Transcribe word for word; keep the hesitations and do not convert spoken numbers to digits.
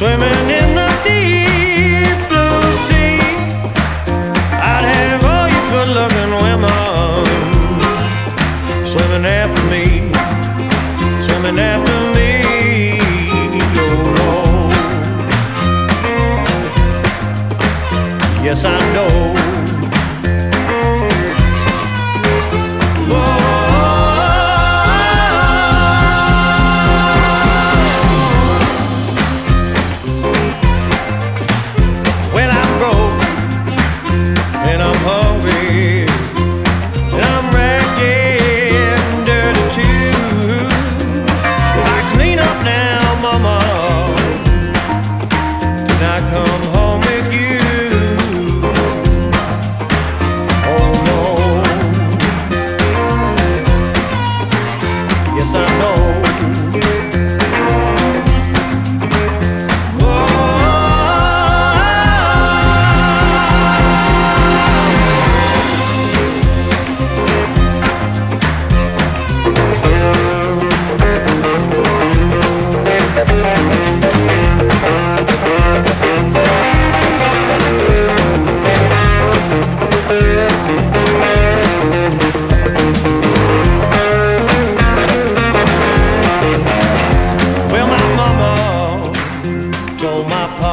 swimming in the deep blue sea. I'd have all you good-looking women swimming after me, swimming after me, oh Lord. Yes, I know. Told my papa